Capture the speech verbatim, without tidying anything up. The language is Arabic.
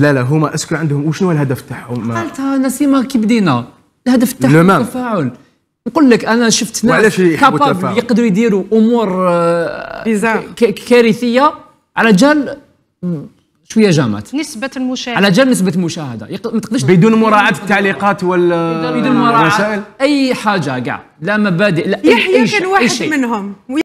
لا لا هما اسكو عندهم وشنو الهدف تاعهم؟ قالتها نسيمه كي بدينا الهدف تاعهم التفاعل. نقول لك انا شفت ناس كابابل يقدروا يديروا امور كارثيه على جال شويه جامات نسبه المشاهده، على جال نسبه المشاهده ما تقدرش بدون مراعاه التعليقات ولا بدون مراعاه اي حاجه كاع، لا مبادئ لا اي شيء. يحيى كان واحد منهم.